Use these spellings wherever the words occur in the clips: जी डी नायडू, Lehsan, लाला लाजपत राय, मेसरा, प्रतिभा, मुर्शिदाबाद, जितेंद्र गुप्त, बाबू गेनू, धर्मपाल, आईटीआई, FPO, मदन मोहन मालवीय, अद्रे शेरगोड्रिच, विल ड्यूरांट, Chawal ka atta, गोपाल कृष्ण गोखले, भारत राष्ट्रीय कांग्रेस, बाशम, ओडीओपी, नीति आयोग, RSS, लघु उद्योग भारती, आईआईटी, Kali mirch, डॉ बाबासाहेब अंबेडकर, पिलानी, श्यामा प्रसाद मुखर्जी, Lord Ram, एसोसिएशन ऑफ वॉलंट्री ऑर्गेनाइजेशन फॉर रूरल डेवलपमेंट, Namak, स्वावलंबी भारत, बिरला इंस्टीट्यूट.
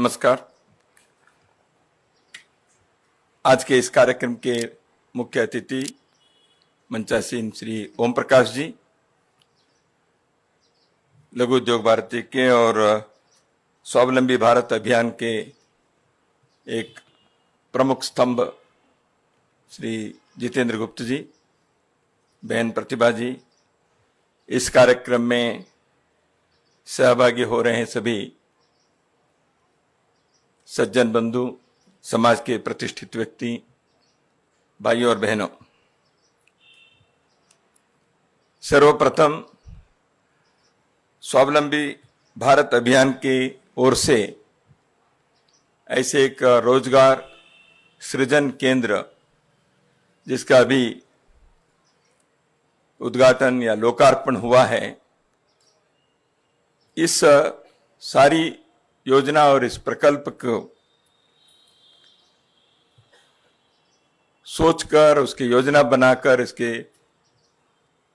नमस्कार। आज के इस कार्यक्रम के मुख्य अतिथि मंचासीन श्री ओम प्रकाश जी, लघु उद्योग भारती के और स्वावलंबी भारत अभियान के एक प्रमुख स्तंभ श्री जितेंद्र गुप्त जी, बहन प्रतिभा जी, इस कार्यक्रम में सहभागी हो रहे हैं सभी सज्जन बंधु, समाज के प्रतिष्ठित व्यक्ति, भाइयों और बहनों, सर्वप्रथम स्वावलंबी भारत अभियान की ओर से ऐसे एक रोजगार सृजन केंद्र जिसका अभी उद्घाटन या लोकार्पण हुआ है, इस सारी योजना और इस प्रकल्प को सोचकर, उसकी योजना बनाकर, इसके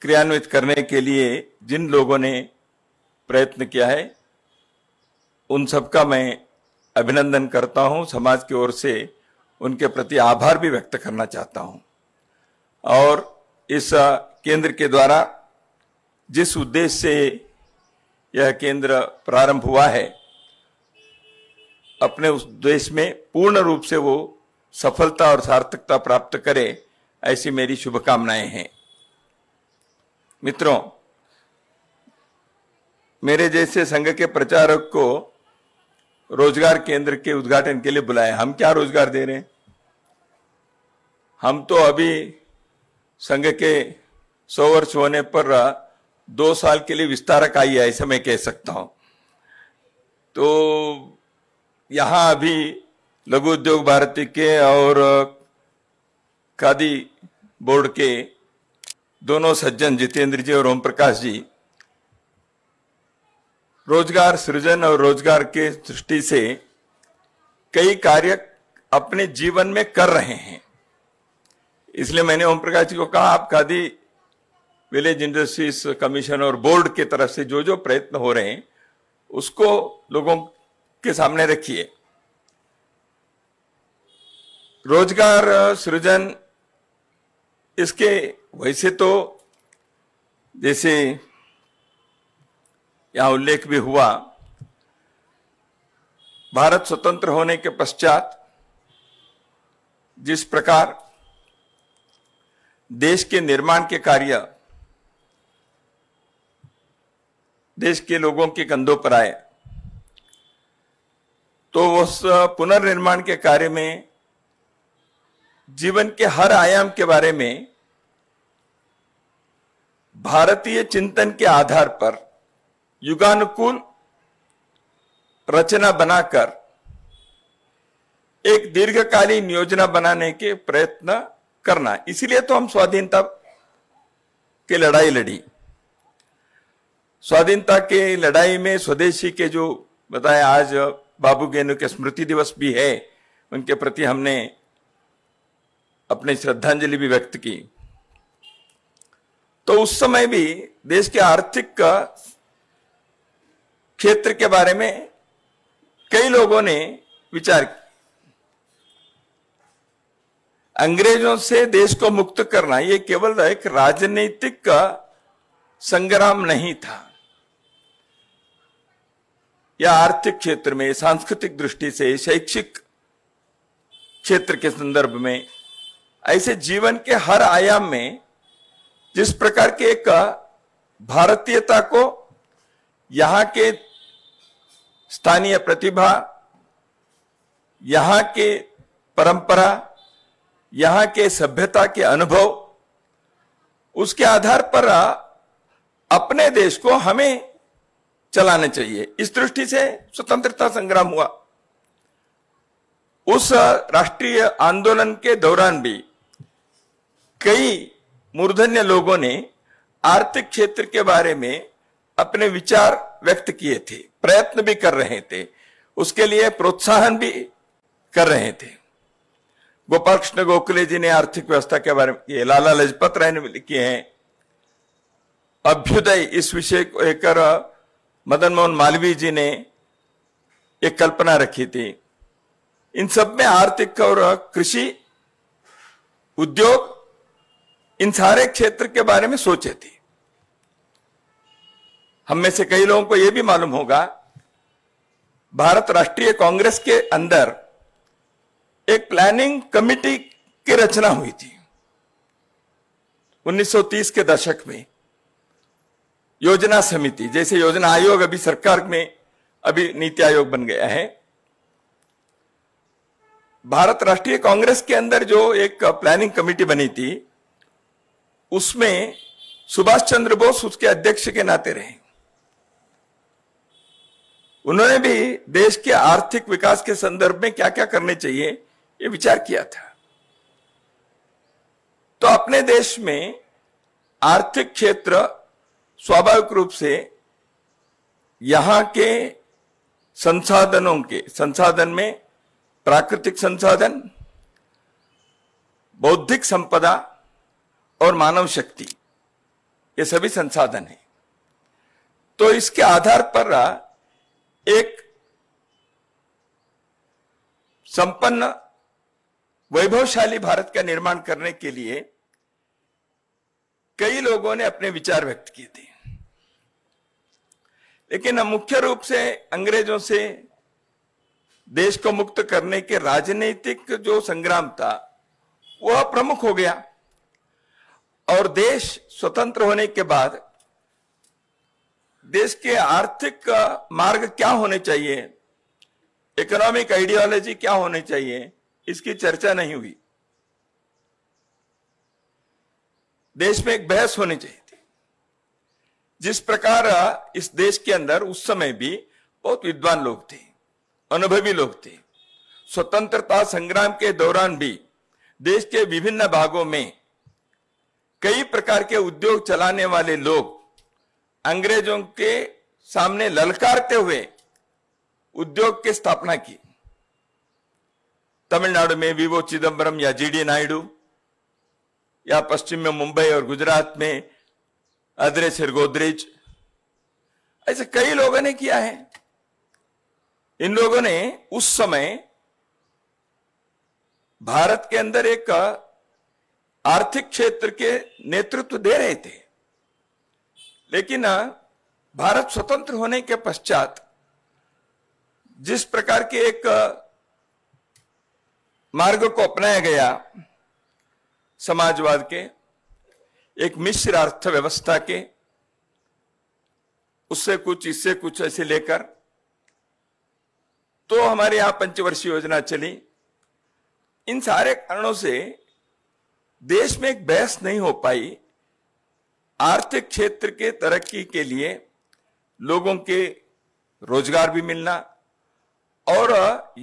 क्रियान्वित करने के लिए जिन लोगों ने प्रयत्न किया है उन सबका मैं अभिनंदन करता हूं। समाज की ओर से उनके प्रति आभार भी व्यक्त करना चाहता हूं। और इस केंद्र के द्वारा जिस उद्देश्य से यह केंद्र प्रारंभ हुआ है, अपने उस देश में पूर्ण रूप से वो सफलता और सार्थकता प्राप्त करे, ऐसी मेरी शुभकामनाएं हैं। मित्रों, मेरे जैसे संघ के प्रचारक को रोजगार केंद्र के उद्घाटन के लिए बुलाया। हम क्या रोजगार दे रहे हैं? हम तो अभी संघ के 100 वर्ष होने पर 2 साल के लिए विस्तारक आई है, ऐसा मैं कह सकता हूं। तो यहाँ अभी लघु उद्योग भारती के और खादी बोर्ड के दोनों सज्जन जितेंद्र जी और ओम प्रकाश जी रोजगार सृजन और रोजगार के दृष्टि से कई कार्य अपने जीवन में कर रहे हैं। इसलिए मैंने ओम प्रकाश जी को कहा, आप खादी विलेज इंडस्ट्रीज कमीशन और बोर्ड की तरफ से जो जो प्रयत्न हो रहे हैं उसको लोगों के सामने रखिए। रोजगार सृजन, इसके वैसे तो जैसे यहां उल्लेख भी हुआ, भारत स्वतंत्र होने के पश्चात जिस प्रकार देश के निर्माण के कार्य देश के लोगों के कंधों पर आए, तो उस पुनर्निर्माण के कार्य में जीवन के हर आयाम के बारे में भारतीय चिंतन के आधार पर युगानुकूल रचना बनाकर एक दीर्घकालीन योजना बनाने के प्रयत्न करना। इसलिए तो हम स्वाधीनता की लड़ाई लड़ी। स्वाधीनता के लड़ाई में स्वदेशी के जो बताया, आज बाबू गेनू के स्मृति दिवस भी है, उनके प्रति हमने अपनी श्रद्धांजलि भी व्यक्त की। तो उस समय भी देश के आर्थिक क्षेत्र के बारे में कई लोगों ने विचार किया। अंग्रेजों से देश को मुक्त करना यह केवल एक राजनीतिक का संग्राम नहीं था, या आर्थिक क्षेत्र में, सांस्कृतिक दृष्टि से, शैक्षिक क्षेत्र के संदर्भ में, ऐसे जीवन के हर आयाम में जिस प्रकार के एक भारतीयता को यहाँ के स्थानीय प्रतिभा, यहाँ के परंपरा, यहाँ के सभ्यता के अनुभव, उसके आधार पर अपने देश को हमें चलाना चाहिए, इस दृष्टि से स्वतंत्रता संग्राम हुआ। उस राष्ट्रीय आंदोलन के दौरान भी कई मूर्धन्य लोगों ने आर्थिक क्षेत्र के बारे में अपने विचार व्यक्त किए थे, प्रयत्न भी कर रहे थे, उसके लिए प्रोत्साहन भी कर रहे थे। गोपाल कृष्ण गोखले जी ने आर्थिक व्यवस्था के बारे में, लाला लाजपत राय ने लिखे हैं, अभ्युदय इस विषय को लेकर मदन मोहन मालवीय जी ने ये कल्पना रखी थी। इन सब में आर्थिक और कृषि उद्योग इन सारे क्षेत्र के बारे में सोचे थे। हम में से कई लोगों को यह भी मालूम होगा, भारत राष्ट्रीय कांग्रेस के अंदर एक प्लानिंग कमिटी की रचना हुई थी 1930 के दशक में। योजना समिति, जैसे योजना आयोग अभी सरकार में अभी नीति आयोग बन गया है, भारत राष्ट्रीय कांग्रेस के अंदर जो एक प्लानिंग कमेटी बनी थी उसमें सुभाष चंद्र बोस उसके अध्यक्ष के नाते रहे। उन्होंने भी देश के आर्थिक विकास के संदर्भ में क्या क्या करने चाहिए ये विचार किया था। तो अपने देश में आर्थिक क्षेत्र स्वाभाविक रूप से यहां के संसाधनों के संसाधन में प्राकृतिक संसाधन, बौद्धिक संपदा और मानव शक्ति, ये सभी संसाधन हैं। तो इसके आधार पर एक संपन्न वैभवशाली भारत का निर्माण करने के लिए कई लोगों ने अपने विचार व्यक्त किए थे। लेकिन मुख्य रूप से अंग्रेजों से देश को मुक्त करने के राजनीतिक जो संग्राम था वह प्रमुख हो गया और देश स्वतंत्र होने के बाद देश के आर्थिक मार्ग क्या होने चाहिए, इकोनॉमिक आइडियोलॉजी क्या होने चाहिए, इसकी चर्चा नहीं हुई। देश में एक बहस होनी चाहिए थी। जिस प्रकार इस देश के अंदर उस समय भी बहुत विद्वान लोग थे, अनुभवी लोग थे। स्वतंत्रता संग्राम के दौरान भी देश के विभिन्न भागों में कई प्रकार के उद्योग चलाने वाले लोग अंग्रेजों के सामने ललकारते हुए उद्योग की स्थापना की। तमिलनाडु में वी वो चिदम्बरम या जी डी नायडू, या पश्चिम में मुंबई और गुजरात में अद्रे शेरगोड्रिच, ऐसे कई लोगों ने किया है। इन लोगों ने उस समय भारत के अंदर एक आर्थिक क्षेत्र के नेतृत्व दे रहे थे। लेकिन भारत स्वतंत्र होने के पश्चात जिस प्रकार के एक मार्ग को अपनाया गया, समाजवाद के, एक मिश्र अर्थव्यवस्था के, उससे कुछ इससे कुछ ऐसे लेकर, तो हमारे यहां पंचवर्षीय योजना चली। इन सारे कारणों से देश में एक बहस नहीं हो पाई। आर्थिक क्षेत्र के तरक्की के लिए लोगों के रोजगार भी मिलना और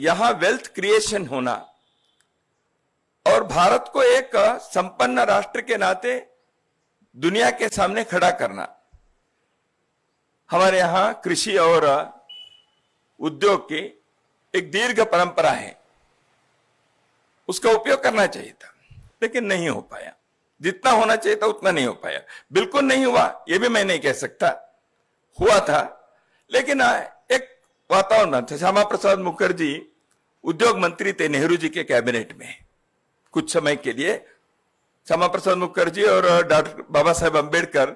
यहां वेल्थ क्रिएशन होना और भारत को एक संपन्न राष्ट्र के नाते दुनिया के सामने खड़ा करना। हमारे यहां कृषि और उद्योग की एक दीर्घ परंपरा है, उसका उपयोग करना चाहिए था, लेकिन नहीं हो पाया। जितना होना चाहिए था उतना नहीं हो पाया। बिल्कुल नहीं हुआ यह भी मैं नहीं कह सकता, हुआ था, लेकिन एक वातावरण था। श्यामा प्रसाद मुखर्जी उद्योग मंत्री थे नेहरू जी के कैबिनेट में कुछ समय के लिए। श्यामा प्रसाद मुखर्जी और डॉ बाबासाहेब अंबेडकर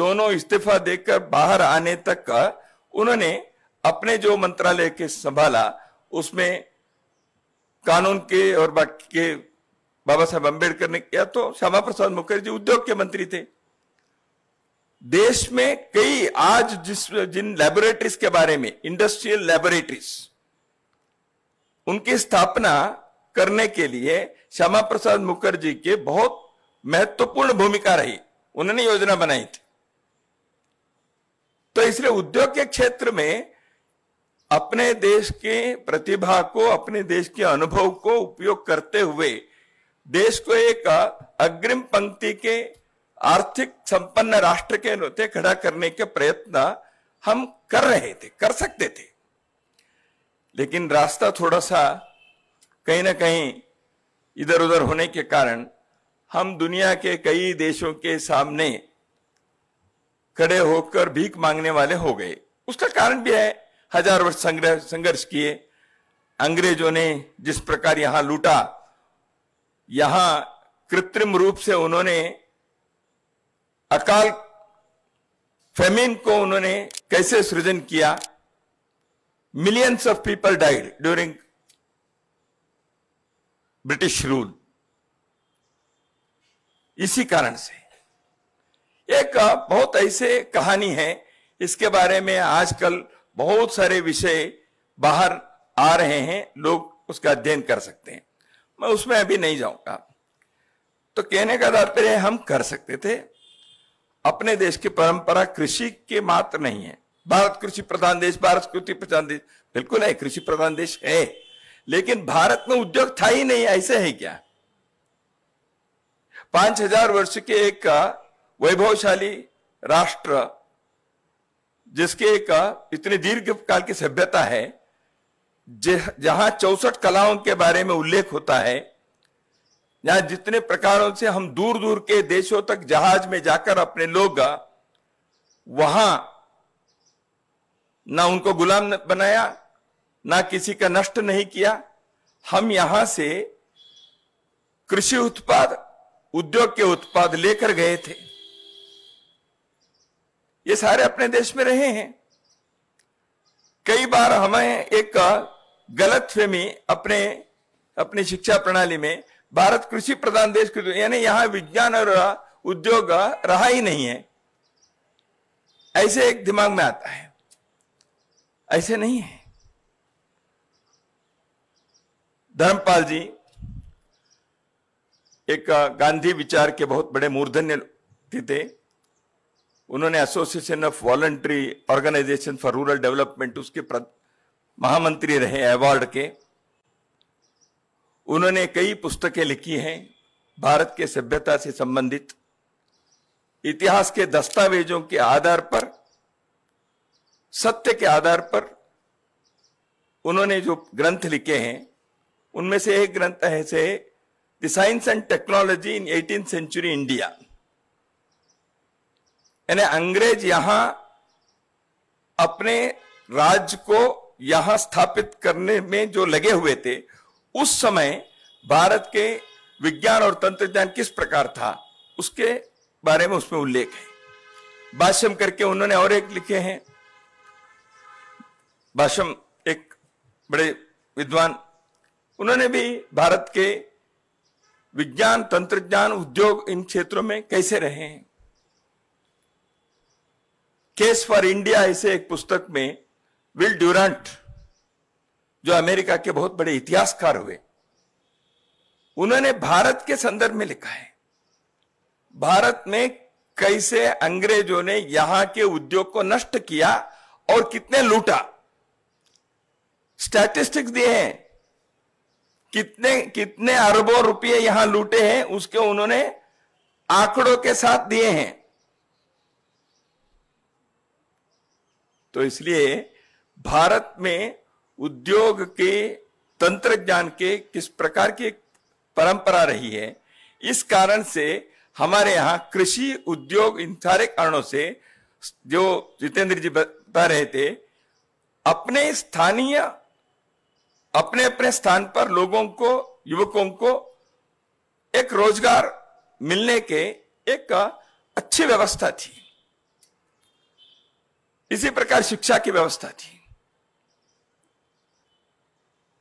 दोनों इस्तीफा देकर बाहर आने तक का उन्होंने अपने जो मंत्रालय के संभाला उसमें कानून के और बाकी के बाबा साहब अम्बेडकर ने किया। तो श्यामा प्रसाद मुखर्जी उद्योग के मंत्री थे। देश में कई आज जिन लैबोरेटरीज के बारे में, इंडस्ट्रियल लैबोरेटरीज, उनकी स्थापना करने के लिए श्यामा प्रसाद मुखर्जी के बहुत महत्वपूर्ण भूमिका रही, उन्होंने योजना बनाई थी। तो इसलिए उद्योग के क्षेत्र में अपने देश के प्रतिभा को, अपने देश के अनुभव को उपयोग करते हुए देश को एक अग्रिम पंक्ति के आर्थिक संपन्न राष्ट्र के नाते खड़ा करने के प्रयत्न हम कर रहे थे, कर सकते थे। लेकिन रास्ता थोड़ा सा कहीं ना कहीं इधर उधर होने के कारण हम दुनिया के कई देशों के सामने खड़े होकर भीख मांगने वाले हो गए। उसका कारण भी है हजार वर्ष संघर्ष किए। अंग्रेजों ने जिस प्रकार यहां लूटा, यहां कृत्रिम रूप से उन्होंने अकाल फेमिन को उन्होंने कैसे सृजन किया। Millions of people died during British rule. इसी कारण से एक बहुत ऐसे कहानी है, इसके बारे में आजकल बहुत सारे विषय बाहर आ रहे हैं, लोग उसका अध्ययन कर सकते हैं। मैं उसमें अभी नहीं जाऊंगा। तो कहने का तात्पर्य हम कर सकते थे। अपने देश की परंपरा कृषि के मात्र नहीं है। भारत कृषि प्रधान देश, भारत कृषि प्रधान देश बिल्कुल है, कृषि प्रधान देश है, लेकिन भारत में उद्योग था ही नहीं, ऐसे है क्या? 5000 वर्ष के एक वैभवशाली राष्ट्र जिसके एक इतनी दीर्घ काल की सभ्यता है, जहां 64 कलाओं के बारे में उल्लेख होता है, जहां जितने प्रकारों से हम दूर दूर के देशों तक जहाज में जाकर अपने लोग वहां ना उनको गुलाम बनाया, ना किसी का नष्ट नहीं किया। हम यहां से कृषि उत्पाद, उद्योग के उत्पाद लेकर गए थे। ये सारे अपने देश में रहे हैं। कई बार हमें एक गलतफहमी अपनी शिक्षा प्रणाली में, भारत कृषि प्रधान देश, यानी यहां विज्ञान और उद्योग रहा ही नहीं है, ऐसे एक दिमाग में आता है। ऐसे नहीं है। धर्मपाल जी एक गांधी विचार के बहुत बड़े मूर्धन्य थे। उन्होंने एसोसिएशन ऑफ वॉलंट्री ऑर्गेनाइजेशन फॉर रूरल डेवलपमेंट उसके महामंत्री रहे, अवार्ड के। उन्होंने कई पुस्तकें लिखी हैं भारत के सभ्यता से संबंधित। इतिहास के दस्तावेजों के आधार पर, सत्य के आधार पर उन्होंने जो ग्रंथ लिखे हैं, उनमें से एक ग्रंथ है से the science and technology in 18th century India. यानी अंग्रेज यहां अपने राज्य को यहां स्थापित करने में जो लगे हुए थे, उस समय भारत के विज्ञान और तंत्रज्ञान किस प्रकार था, उसके बारे में उसमें उल्लेख है। बाशम करके उन्होंने और एक लिखे हैं। बाशम एक बड़े विद्वान, उन्होंने भी भारत के विज्ञान, तंत्रज्ञान, उद्योग इन क्षेत्रों में कैसे रहे हैं। केस फॉर इंडिया ऐसे एक पुस्तक में विल ड्यूरांट, जो अमेरिका के बहुत बड़े इतिहासकार हुए, उन्होंने भारत के संदर्भ में लिखा है, भारत में कैसे अंग्रेजों ने यहां के उद्योग को नष्ट किया और कितने लूटा। स्टैटिस्टिक्स दिए हैं कितने अरबों रुपये यहां लूटे हैं, उसके उन्होंने आंकड़ों के साथ दिए हैं। तो इसलिए भारत में उद्योग के, तंत्रज्ञान के किस प्रकार की परंपरा रही है, इस कारण से हमारे यहाँ कृषि, उद्योग, इन सारे कारणों से जो जितेंद्र जी बता रहे थे, अपने स्थानीय, अपने अपने स्थान पर लोगों को, युवकों को एक रोजगार मिलने के एक अच्छी व्यवस्था थी। इसी प्रकार शिक्षा की व्यवस्था थी।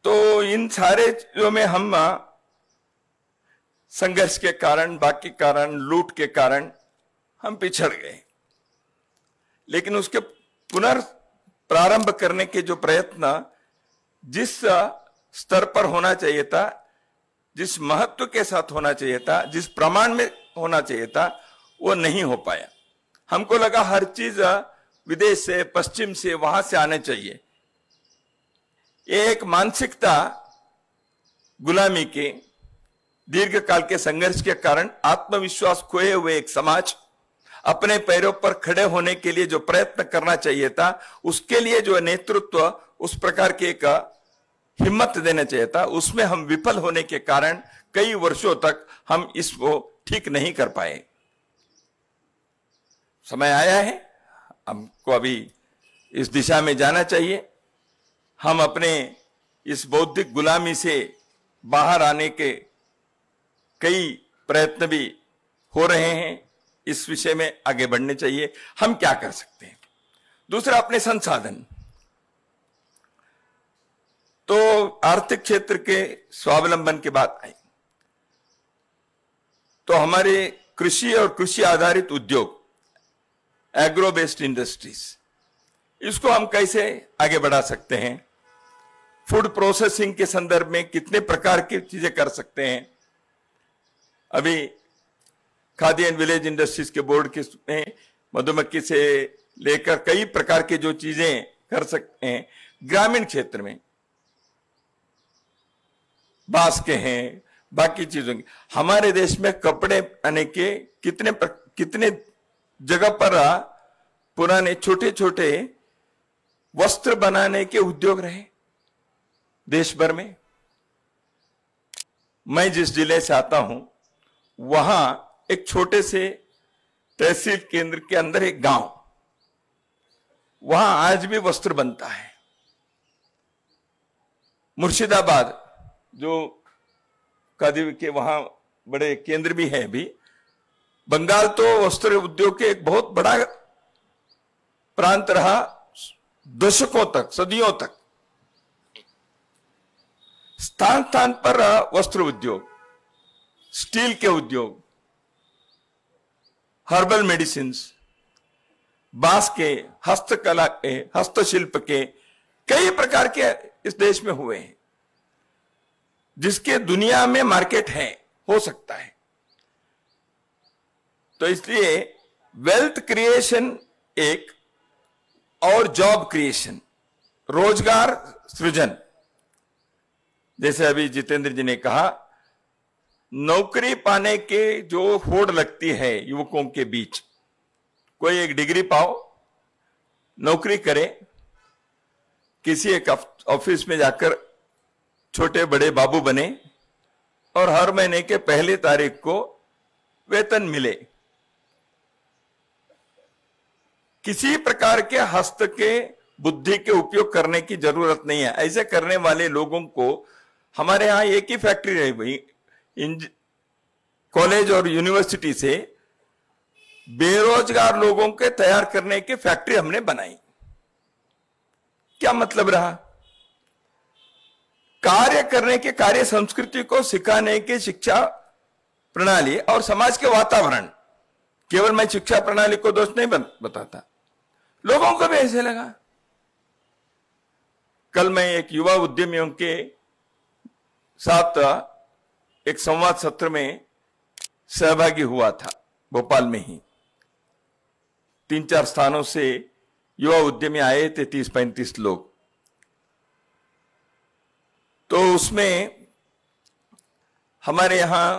तो इन सारे चीजों में हम संघर्ष के कारण, बाकी कारण, लूट के कारण हम पिछड़ गए, लेकिन उसके पुनर्प्रारंभ करने के जो प्रयत्न जिस स्तर पर होना चाहिए था, जिस महत्व के साथ होना चाहिए था, जिस प्रमाण में होना चाहिए था, वो नहीं हो पाया। हमको लगा हर चीज विदेश से, पश्चिम से, वहां से आने चाहिए। एक मानसिकता गुलामी के, दीर्घ काल के संघर्ष के कारण आत्मविश्वास खोए हुए एक समाज अपने पैरों पर खड़े होने के लिए जो प्रयत्न करना चाहिए था, उसके लिए जो नेतृत्व, उस प्रकार के एक हिम्मत देना चाहिए था, उसमें हम विफल होने के कारण कई वर्षों तक हम इसको ठीक नहीं कर पाए। समय आया है, हमको अभी इस दिशा में जाना चाहिए। हम अपने इस बौद्धिक गुलामी से बाहर आने के कई प्रयत्न भी हो रहे हैं। इस विषय में आगे बढ़ने चाहिए। हम क्या कर सकते हैं? दूसरा, अपने संसाधन। तो आर्थिक क्षेत्र के स्वावलंबन की बात आई तो हमारे कृषि और कृषि आधारित उद्योग, एग्रो बेस्ड इंडस्ट्रीज, इसको हम कैसे आगे बढ़ा सकते हैं? फूड प्रोसेसिंग के संदर्भ में कितने प्रकार की चीजें कर सकते हैं? अभी खादी एंड विलेज इंडस्ट्रीज के बोर्ड के मधुमक्खी से लेकर कई प्रकार के जो चीजें कर सकते हैं ग्रामीण क्षेत्र में, बांस के हैं, बाकी चीजों की। हमारे देश में कपड़े बनाने के कितने जगह पर पुराने छोटे छोटे वस्त्र बनाने के उद्योग रहे देश भर में। मैं जिस जिले से आता हूं वहां एक छोटे से तहसील केंद्र के अंदर एक गांव, वहां आज भी वस्त्र बनता है। मुर्शिदाबाद जो खादी के वहां बड़े केंद्र भी है अभी। बंगाल तो वस्त्र उद्योग के एक बहुत बड़ा प्रांत रहा दशकों तक, सदियों तक। स्थान स्थान पर वस्त्र उद्योग, स्टील के उद्योग, हर्बल मेडिसिन, बांस के, हस्तकला के, हस्तशिल्प के कई प्रकार के इस देश में हुए हैं जिसके दुनिया में मार्केट है, हो सकता है। तो इसलिए वेल्थ क्रिएशन एक और जॉब क्रिएशन, रोजगार सृजन, जैसे अभी जितेंद्र जी ने कहा, नौकरी पाने के जो होड़ लगती है युवकों के बीच, कोई एक डिग्री पाओ, नौकरी करे, किसी एक ऑफिस में जाकर छोटे बड़े बाबू बने और हर महीने के पहली तारीख को वेतन मिले। किसी प्रकार के हस्त के बुद्धि के उपयोग करने की जरूरत नहीं है। ऐसे करने वाले लोगों को हमारे यहाँ एक ही फैक्ट्री रही हुई, कॉलेज और यूनिवर्सिटी से बेरोजगार लोगों के तैयार करने की फैक्ट्री हमने बनाई। क्या मतलब रहा? कार्य करने के, कार्य संस्कृति को सिखाने की शिक्षा प्रणाली और समाज के वातावरण। केवल मैं शिक्षा प्रणाली को दोष नहीं बताता, लोगों को भी ऐसे लगा। कल मैं एक युवा उद्यमियों के साथ एक संवाद सत्र में सहभागी हुआ था, भोपाल में ही। 3-4 स्थानों से युवा उद्यमी आए थे, 30-35 लोग। तो उसमें हमारे यहाँ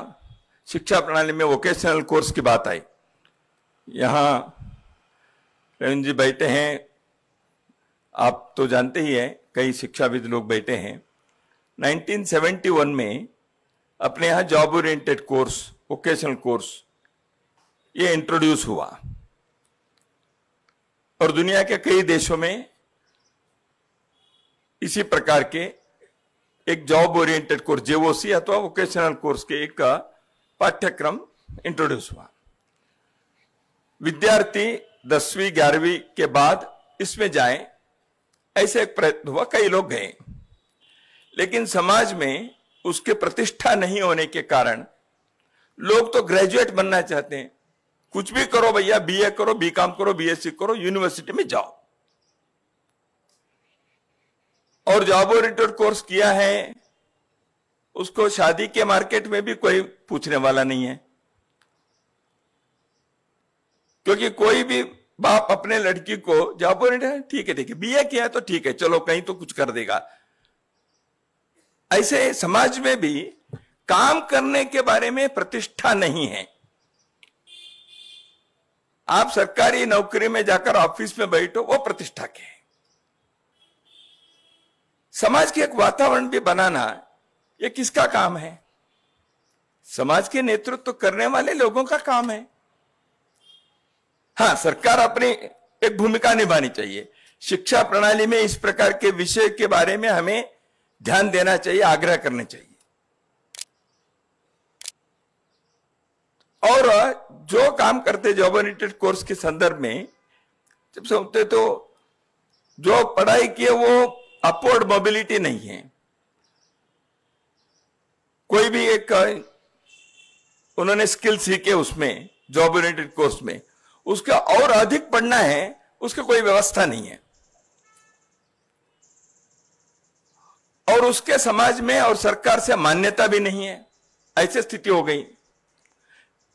शिक्षा प्रणाली में वोकेशनल कोर्स की बात आई। यहाँ रविंद्र जी बैठे हैं, आप तो जानते ही हैं, कई शिक्षाविद लोग बैठे हैं। 1971 में अपने यहाँ job oriented course, vocational course, ये इंट्रोड्यूस हुआ और दुनिया के कई देशों में इसी प्रकार के एक जॉब ओरिएंटेड कोर्स, जेओसी अथवा वोकेशनल कोर्स के एक पाठ्यक्रम इंट्रोड्यूस हुआ। विद्यार्थी 10वीं 11वीं के बाद इसमें जाए, ऐसे एक प्रयत्न हुआ, कई लोग गए। लेकिन समाज में उसके प्रतिष्ठा नहीं होने के कारण लोग तो ग्रेजुएट बनना चाहते हैं। कुछ भी करो भैया, बीए करो, बीकॉम करो, बीएससी करो, यूनिवर्सिटी में जाओ। और जॉब ओरिएंटेड कोर्स किया है, उसको शादी के मार्केट में भी कोई पूछने वाला नहीं है, क्योंकि कोई भी बाप अपने लड़की को जॉब ओरिएंटेड, ठीक है बीए किया है तो ठीक है, चलो कहीं तो कुछ कर देगा। ऐसे समाज में भी काम करने के बारे में प्रतिष्ठा नहीं है। आप सरकारी नौकरी में जाकर ऑफिस में बैठो, वो प्रतिष्ठा के है। समाज के एक वातावरण भी बनाना, ये किसका काम है? समाज के नेतृत्व करने वाले लोगों का काम है। हाँ, सरकार अपनी एक भूमिका निभानी चाहिए, शिक्षा प्रणाली में इस प्रकार के विषय के बारे में हमें ध्यान देना चाहिए, आग्रह करने चाहिए। और जो काम करते जॉब ओरिएंटेड कोर्स के संदर्भ में जब सोचते तो जो पढ़ाई की वो अपवर्ड मोबिलिटी नहीं है। कोई भी एक उन्होंने स्किल सीखे उसमें जॉब ओरिएंटेड कोर्स में, उसका और अधिक पढ़ना है उसका कोई व्यवस्था नहीं है। और उसके समाज में और सरकार से मान्यता भी नहीं है। ऐसी स्थिति हो गई,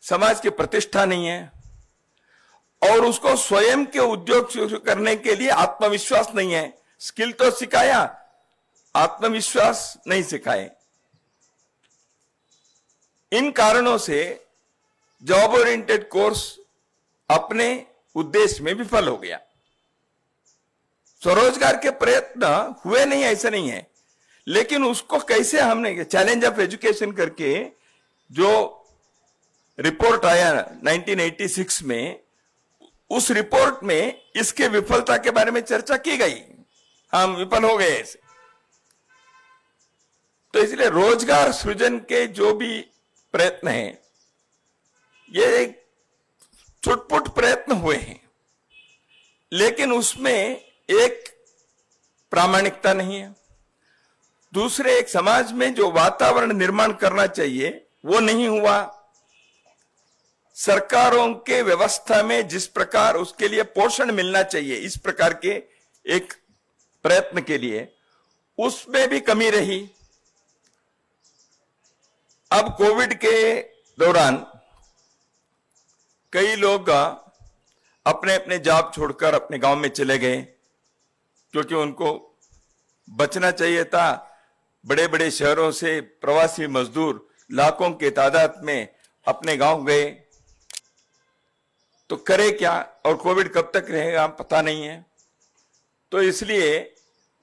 समाज की प्रतिष्ठा नहीं है और उसको स्वयं के उद्योग करने के लिए आत्मविश्वास नहीं है। स्किल तो सिखाया, आत्मविश्वास नहीं सिखाए। इन कारणों से जॉब ओरिएंटेड कोर्स अपने उद्देश्य में विफल हो गया। स्वरोजगार के प्रयत्न हुए नहीं, ऐसा नहीं है, लेकिन उसको कैसे हमने चैलेंज ऑफ एजुकेशन करके जो रिपोर्ट आया 1986 में, उस रिपोर्ट में इसके विफलता के बारे में चर्चा की गई। हम विफल हो गए ऐसे। तो इसलिए रोजगार सृजन के जो भी प्रयत्न हैं, ये एक छुटपुट प्रयत्न हुए हैं, लेकिन उसमें एक प्रामाणिकता नहीं है। दूसरे, एक समाज में जो वातावरण निर्माण करना चाहिए वो नहीं हुआ। सरकारों के व्यवस्था में जिस प्रकार उसके लिए पोषण मिलना चाहिए, इस प्रकार के एक प्रयत्न के लिए उसमें भी कमी रही। अब कोविड के दौरान कई लोग अपने अपने जॉब छोड़कर अपने गांव में चले गए, क्योंकि उनको बचना चाहिए था। बड़े बड़े शहरों से प्रवासी मजदूर लाखों के तादाद में अपने गांव गए। तो करे क्या, और कोविड कब तक रहेगा पता नहीं है। तो इसलिए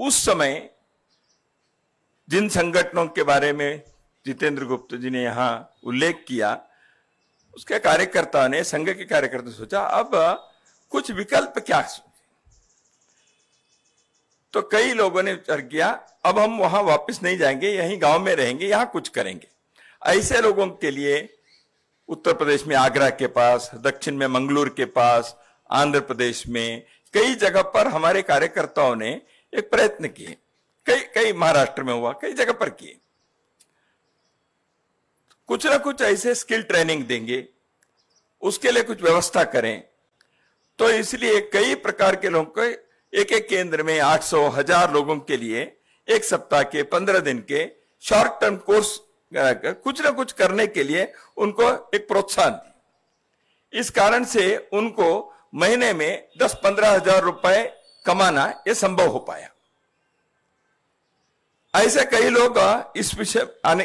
उस समय जिन संगठनों के बारे में जितेंद्र गुप्त जी ने यहाँ उल्लेख किया, उसके कार्यकर्ता ने, संघ के कार्यकर्ता ने सोचा अब कुछ विकल्प क्या। तो कई लोगों ने विचार किया अब हम वहां वापस नहीं जाएंगे, यहीं गांव में रहेंगे, यहाँ कुछ करेंगे। ऐसे लोगों के लिए उत्तर प्रदेश में आगरा के पास, दक्षिण में मंगलुरु के पास, आंध्र प्रदेश में कई जगह पर हमारे कार्यकर्ताओं ने एक प्रयत्न किए। कई महाराष्ट्र में हुआ, कई जगह पर किए। कुछ ना कुछ ऐसे स्किल ट्रेनिंग देंगे, उसके लिए कुछ व्यवस्था करें। तो इसलिए कई प्रकार के लोगों को एक एक केंद्र में 800-1000 लोगों के लिए 1 सप्ताह के, 15 दिन के शॉर्ट टर्म कोर्स कुछ ना कुछ करने के लिए उनको एक प्रोत्साहन दी। इस कारण से उनको महीने में 10-15 हजार रुपए कमाना यह संभव हो पाया। ऐसे कई लोग इस विषय आने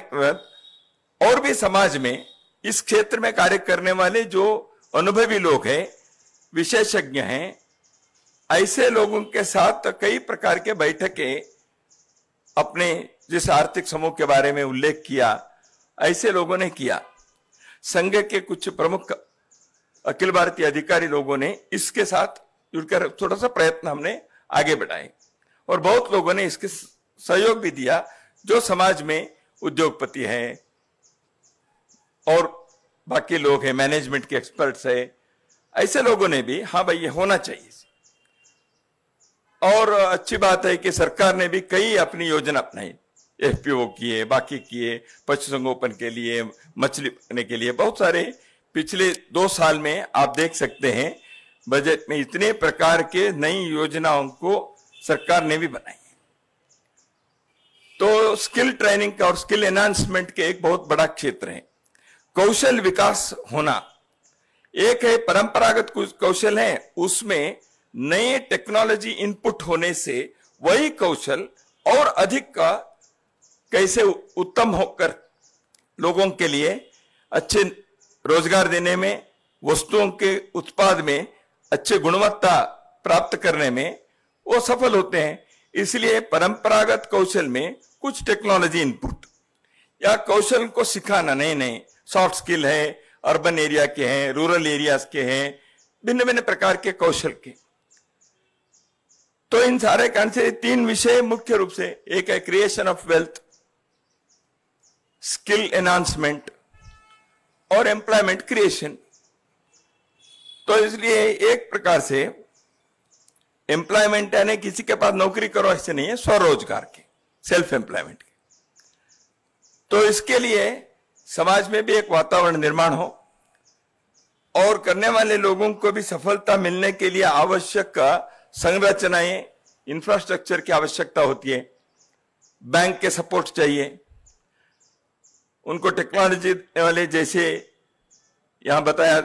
और भी समाज में इस क्षेत्र में कार्य करने वाले जो अनुभवी लोग हैं, विशेषज्ञ हैं, ऐसे लोगों के साथ कई प्रकार के बैठकें, अपने जिस आर्थिक समूह के बारे में उल्लेख किया ऐसे लोगों ने किया। संघ के कुछ प्रमुख अखिल भारतीय अधिकारी लोगों ने इसके साथ जुड़कर थोड़ा सा प्रयत्न हमने आगे बढ़ाए और बहुत लोगों ने इसके सहयोग भी दिया जो समाज में उद्योगपति हैं और बाकी लोग हैं, मैनेजमेंट के एक्सपर्ट्स हैं। ऐसे लोगों ने भी हाँ भाई ये होना चाहिए। और अच्छी बात है कि सरकार ने भी कई अपनी योजना अपनाई, FPO किए, बाकी किए, पशु संगोपन के लिए, मछली पकड़ने के लिए बहुत सारे। पिछले 2 साल में आप देख सकते हैं बजट में इतने प्रकार के नई योजनाओं को सरकार ने भी बनाई। तो स्किल ट्रेनिंग और स्किल एनहांसमेंट के एक बहुत बड़ा क्षेत्र है। कौशल विकास होना एक है, परंपरागत कौशल है उसमें नए टेक्नोलॉजी इनपुट होने से वही कौशल और अधिक का कैसे उत्तम होकर लोगों के लिए अच्छे रोजगार देने में, वस्तुओं के उत्पाद में अच्छे गुणवत्ता प्राप्त करने में वो सफल होते हैं। इसलिए परंपरागत कौशल में कुछ टेक्नोलॉजी इनपुट या कौशल को सिखाना, नहीं सॉफ्ट स्किल है, अर्बन एरिया के हैं, रूरल एरियाज के हैं, भिन्न भिन्न प्रकार के कौशल के। तो इन सारे कारण से तीन विषय मुख्य रूप से, एक है creation of wealth, skill enhancement और एम्प्लॉयमेंट क्रिएशन। तो इसलिए एक प्रकार से एम्प्लॉयमेंट यानी किसी के पास नौकरी करो ऐसे नहीं है, स्वरोजगार के, सेल्फ एम्प्लॉयमेंट के। तो इसके लिए समाज में भी एक वातावरण निर्माण हो और करने वाले लोगों को भी सफलता मिलने के लिए आवश्यक संरचनाएं, इंफ्रास्ट्रक्चर की आवश्यकता होती है, बैंक के सपोर्ट चाहिए उनको, टेक्नोलॉजी वाले जैसे यहां बताया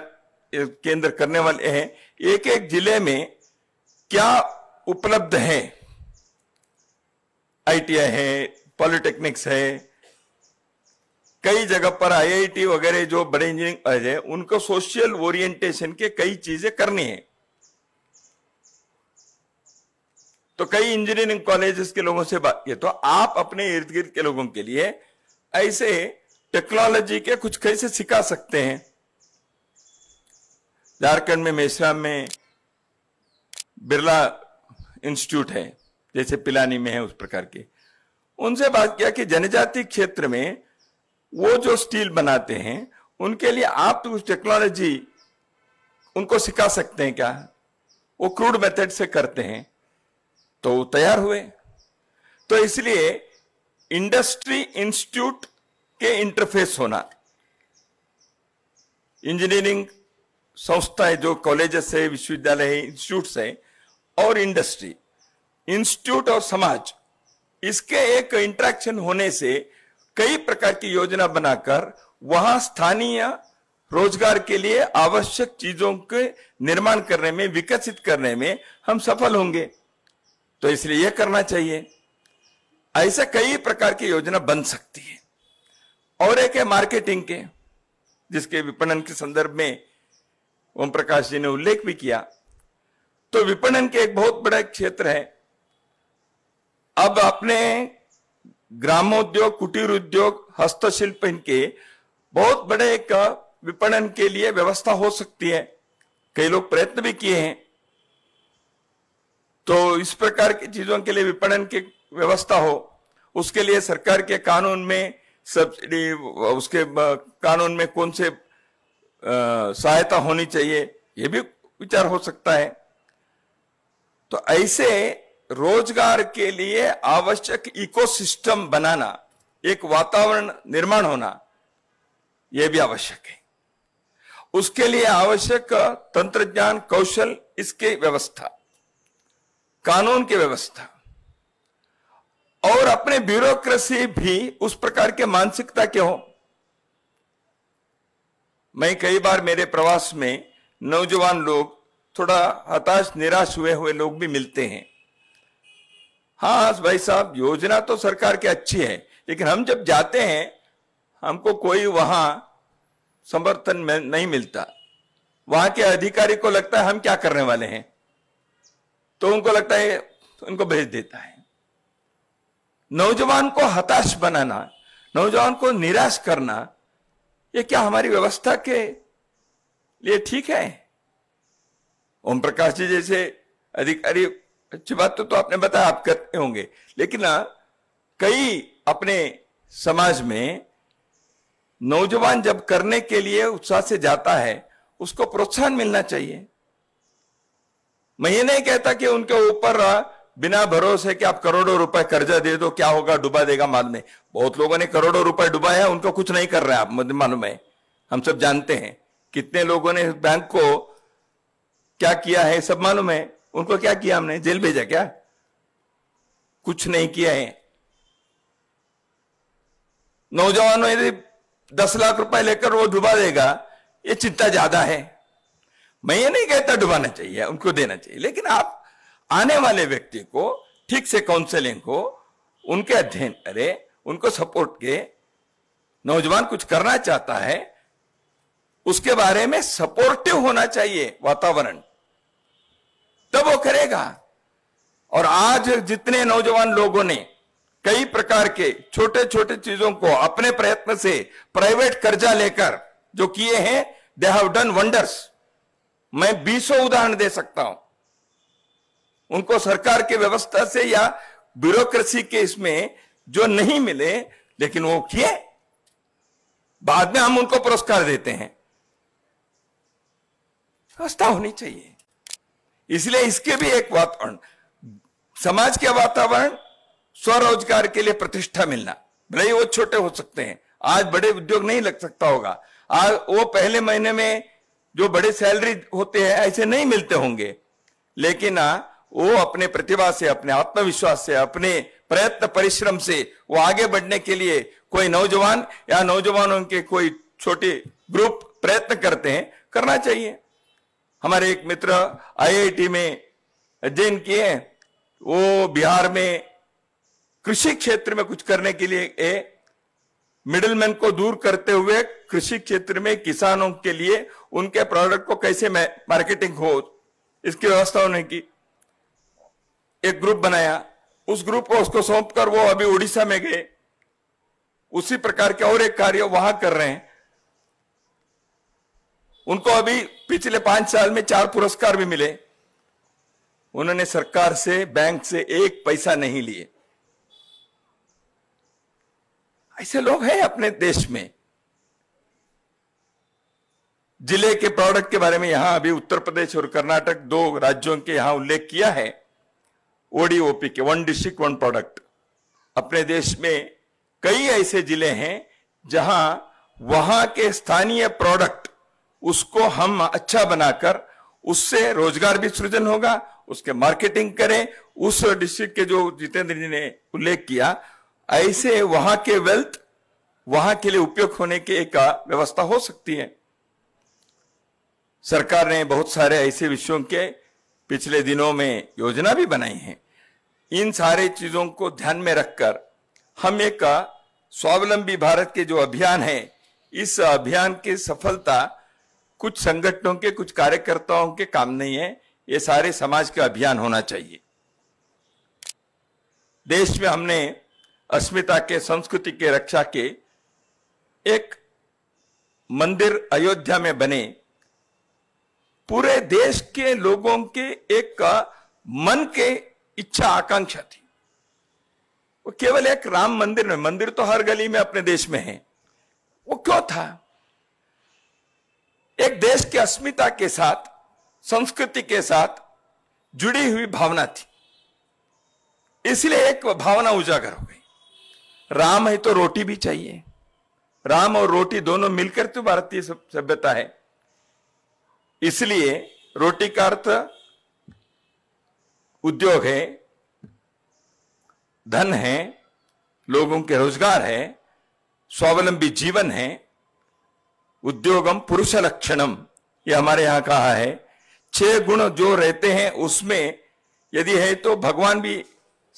केंद्र करने वाले हैं, एक एक जिले में क्या उपलब्ध है, आईटीआई है, पॉलिटेक्निक्स है, कई जगह पर आईआईटी वगैरह जो बड़े इंजीनियरिंग है, उनको सोशल ओरिएंटेशन के कई चीजें करनी है। तो कई इंजीनियरिंग कॉलेजेस के लोगों से बात की, तो आप अपने इर्द गिर्द के लोगों के लिए ऐसे टेक्नोलॉजी के कुछ कैसे सिखा सकते हैं। झारखंड में मेसरा में बिरला इंस्टीट्यूट है, जैसे पिलानी में है, उस प्रकार के। उनसे बात किया कि जनजाति क्षेत्र में वो जो स्टील बनाते हैं उनके लिए आप तो उस टेक्नोलॉजी उनको सिखा सकते हैं क्या, वो क्रूड मेथड से करते हैं, तो वो तैयार हुए। तो इसलिए इंडस्ट्री इंस्टीट्यूट के इंटरफेस होना, इंजीनियरिंग संस्थाएं जो कॉलेजेस है, विश्वविद्यालय है, इंस्टीट्यूट्स है और इंडस्ट्री, इंस्टीट्यूट और समाज, इसके एक इंटरेक्शन होने से कई प्रकार की योजना बनाकर वहां स्थानीय रोजगार के लिए आवश्यक चीजों के निर्माण करने में, विकसित करने में हम सफल होंगे। तो इसलिए यह करना चाहिए। ऐसे कई प्रकार की योजना बन सकती है। और एक है मार्केटिंग के, जिसके विपणन के संदर्भ में ओम प्रकाश जी ने उल्लेख भी किया। तो विपणन के एक बहुत बड़ा क्षेत्र है। अब अपने ग्रामोद्योग, कुटीर उद्योग, हस्तशिल्प, इनके बहुत बड़े एक विपणन के लिए व्यवस्था हो सकती है। कई लोग प्रयत्न भी किए हैं। तो इस प्रकार की चीजों के लिए विपणन की व्यवस्था हो, उसके लिए सरकार के कानून में सब्सिडी, उसके कानून में कौन से सहायता होनी चाहिए, ये भी विचार हो सकता है। तो ऐसे रोजगार के लिए आवश्यक इकोसिस्टम बनाना, एक वातावरण निर्माण होना, यह भी आवश्यक है। उसके लिए आवश्यक तंत्रज्ञान, कौशल, इसकी व्यवस्था, कानून की व्यवस्था और अपने ब्यूरोक्रेसी भी उस प्रकार के मानसिकता के हो। मैं कई बार मेरे प्रवास में नौजवान लोग, थोड़ा हताश निराश हुए हुए लोग भी मिलते हैं। हाँ भाई साहब, योजना तो सरकार की अच्छी है, लेकिन हम जब जाते हैं हमको कोई वहां समर्थन नहीं मिलता। वहां के अधिकारी को लगता है हम क्या करने वाले हैं, तो उनको लगता है, तो उनको भेज देता है। नौजवान को हताश बनाना, नौजवान को निराश करना, ये क्या हमारी व्यवस्था के लिए ठीक है? ओम प्रकाश जी जैसे अधिकारी, अच्छी बात तो आपने बताया, आप करते होंगे, लेकिन कई अपने समाज में नौजवान जब करने के लिए उत्साह से जाता है, उसको प्रोत्साहन मिलना चाहिए। मैं ये नहीं कहता कि उनके ऊपर बिना भरोसे कि आप करोड़ों रुपए कर्जा दे दो, क्या होगा, डुबा देगा, मालूम नहीं। बहुत लोगों ने करोड़ों रुपए डुबाया, उनको कुछ नहीं कर रहे आप, मुझे मालूम है, हम सब जानते हैं कितने लोगों ने बैंक को क्या किया है, सब मालूम है। उनको क्या किया हमने, जेल भेजा क्या? कुछ नहीं किया है। नौजवानों यदि 10 लाख रुपए लेकर वो डुबा देगा, ये चिंता ज्यादा है। मैं ये नहीं कहता डुबाना चाहिए, उनको देना चाहिए, लेकिन आप आने वाले व्यक्ति को ठीक से काउंसलिंग हो, उनके अध्ययन करें, उनको सपोर्ट के, नौजवान कुछ करना चाहता है उसके बारे में सपोर्टिव होना चाहिए वातावरण, तब वो करेगा। और आज जितने नौजवान लोगों ने कई प्रकार के छोटे छोटे चीजों को अपने प्रयत्न से प्राइवेट कर्जा लेकर जो किए हैं, दे हैव डन वंडर्स। मैं 20 उदाहरण दे सकता हूं। उनको सरकार के व्यवस्था से या ब्यूरोक्रेसी के इसमें जो नहीं मिले, लेकिन वो किए, बाद में हम उनको पुरस्कार देते हैं। व्यवस्था होनी चाहिए। इसलिए इसके भी एक वातावरण, समाज के वातावरण, स्वरोजगार के लिए प्रतिष्ठा मिलना, भले ही वो छोटे हो सकते हैं, आज बड़े उद्योग नहीं लग सकता होगा, आज वो पहले महीने में जो बड़े सैलरी होते हैं ऐसे नहीं मिलते होंगे, लेकिन वो अपने प्रतिभा से, अपने आत्मविश्वास से, अपने प्रयत्न परिश्रम से वो आगे बढ़ने के लिए कोई नौजवान या नौजवानों के कोई छोटे ग्रुप प्रयत्न करते हैं, करना चाहिए। हमारे एक मित्र आईआईटी में अध्ययन किए, वो बिहार में कृषि क्षेत्र में कुछ करने के लिए, मिडिलमैन को दूर करते हुए कृषि क्षेत्र में किसानों के लिए उनके प्रोडक्ट को कैसे मार्केटिंग हो, इसकी व्यवस्था उन्होंने की। एक ग्रुप बनाया, उस ग्रुप को उसको सौंप कर वो अभी उड़ीसा में गए, उसी प्रकार के और एक कार्य वहां कर रहे हैं। उनको अभी पिछले 5 साल में 4 पुरस्कार भी मिले। उन्होंने सरकार से, बैंक से एक पैसा नहीं लिए। ऐसे लोग हैं अपने देश में। जिले के प्रोडक्ट के बारे में यहां अभी उत्तर प्रदेश और कर्नाटक 2 राज्यों के यहां उल्लेख किया है, ओडीओपी के, 1 डिस्ट्रिक्ट 1 प्रोडक्ट। अपने देश में कई ऐसे जिले हैं जहां वहां के स्थानीय प्रोडक्ट उसको हम अच्छा बनाकर उससे रोजगार भी सृजन होगा, उसके मार्केटिंग करें। उस डिस्ट्रिक्ट के जो जितेंद्र जी ने उल्लेख किया, ऐसे वहां के वेल्थ वहां के लिए उपयोग होने के एक व्यवस्था हो सकती है। सरकार ने बहुत सारे ऐसे विषयों के पिछले दिनों में योजना भी बनाई है। इन सारे चीजों को ध्यान में रखकर हम एक स्वावलंबी भारत के जो अभियान है, इस अभियान की सफलता कुछ संगठनों के, कुछ कार्यकर्ताओं के काम नहीं है, ये सारे समाज का अभियान होना चाहिए। देश में हमने अस्मिता के, संस्कृति के रक्षा के एक मंदिर अयोध्या में बने, पूरे देश के लोगों के एक मन के इच्छा आकांक्षा थी। वो केवल एक राम मंदिर में, मंदिर तो हर गली में अपने देश में है, वो क्यों था? एक देश की अस्मिता के साथ, संस्कृति के साथ जुड़ी हुई भावना थी, इसलिए एक भावना उजागर हो गई। राम है तो रोटी भी चाहिए, राम और रोटी दोनों मिलकर तो भारतीय सभ्यता है। इसलिए रोटी का अर्थ उद्योग है, धन है, लोगों के रोजगार है, स्वावलंबी जीवन है। उद्योगम पुरुष लक्षणम, ये हमारे यहां कहा है। 6 गुण जो रहते हैं उसमें यदि है तो भगवान भी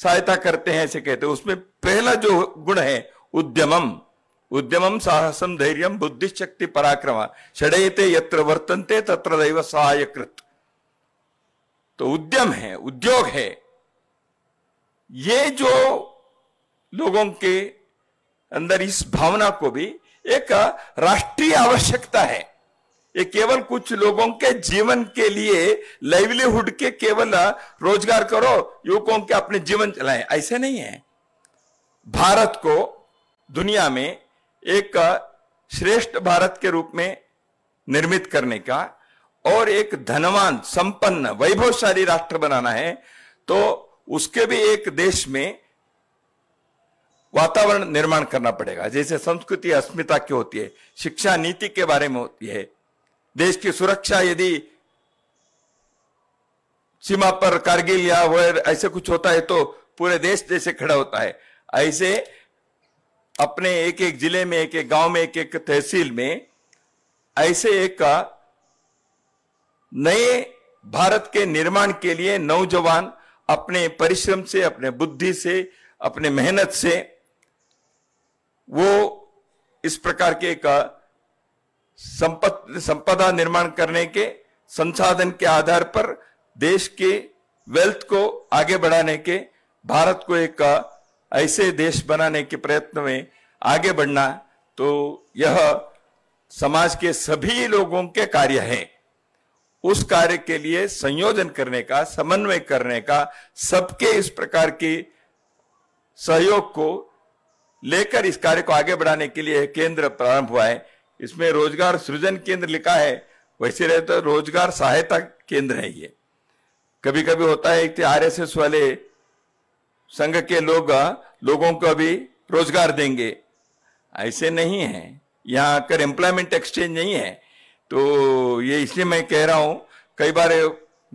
सहायता करते हैं, ऐसे कहते हैं। उसमें पहला जो गुण है उद्यमम, उद्यमम साहसम धैर्यम बुद्धि शक्ति पराक्रम, षडयते यत्र वर्तन्ते तत्र दैव सहायकृत। तो उद्यम है, उद्योग है, ये जो लोगों के अंदर इस भावना को भी एक राष्ट्रीय आवश्यकता है। ये केवल कुछ लोगों के जीवन के लिए, लाइवलीहुड के केवल रोजगार करो, युवकों के अपने जीवन चलाएं, ऐसे नहीं है। भारत को दुनिया में एक श्रेष्ठ भारत के रूप में निर्मित करने का और एक धनवान, संपन्न, वैभवशाली राष्ट्र बनाना है, तो उसके भी एक देश में वातावरण निर्माण करना पड़ेगा। जैसे संस्कृति अस्मिता की होती है, शिक्षा नीति के बारे में होती है, देश की सुरक्षा, यदि सीमा पर कारगिल या ऐसे कुछ होता है तो पूरे देश जैसे खड़ा होता है, ऐसे अपने एक एक जिले में, एक एक गांव में, एक एक तहसील में ऐसे एक नए भारत के निर्माण के लिए नौजवान अपने परिश्रम से, अपने बुद्धि से, अपने मेहनत से वो इस प्रकार के एक संपदा निर्माण करने के संसाधन के आधार पर देश के वेल्थ को आगे बढ़ाने के, भारत को एक ऐसे देश बनाने के प्रयत्न में आगे बढ़ना, तो यह समाज के सभी लोगों के कार्य है। उस कार्य के लिए संयोजन करने का, समन्वय करने का, सबके इस प्रकार की सहयोग को लेकर इस कार्य को आगे बढ़ाने के लिए केंद्र प्रारंभ हुआ है। इसमें रोजगार सृजन केंद्र लिखा है, वैसे रहे तो रोजगार सहायता केंद्र है ये। कभी कभी होता है कि आरएसएस वाले संघ के लोगों को भी रोजगार देंगे, ऐसे नहीं है, यहाँ आकर एम्प्लॉयमेंट एक्सचेंज नहीं है। तो ये इसलिए मैं कह रहा हूँ, कई बार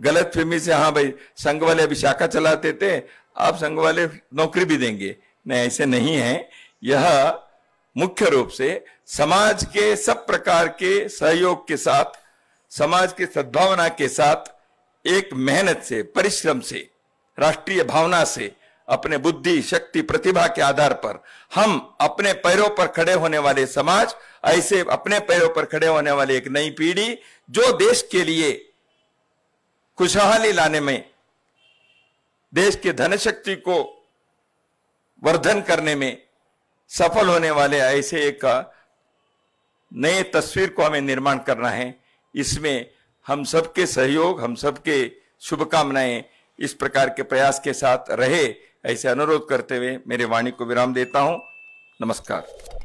गलत फहमी से हाँ भाई संघ वाले अभी शाखा चलाते थे, आप संघ वाले नौकरी भी देंगे, नहीं ऐसे नहीं है। यह मुख्य रूप से समाज के सब प्रकार के सहयोग के साथ, समाज के सद्भावना के साथ, एक मेहनत से, परिश्रम से, राष्ट्रीय भावना से, अपने बुद्धि, शक्ति, प्रतिभा के आधार पर हम अपने पैरों पर खड़े होने वाले समाज, ऐसे अपने पैरों पर खड़े होने वाले एक नई पीढ़ी जो देश के लिए खुशहाली लाने में, देश के धनशक्ति को वर्धन करने में सफल होने वाले ऐसे एक नए तस्वीर को हमें निर्माण करना है। इसमें हम सबके सहयोग, हम सबके शुभकामनाएं इस प्रकार के प्रयास के साथ रहे, ऐसे अनुरोध करते हुए मेरे वाणी को विराम देता हूं। नमस्कार।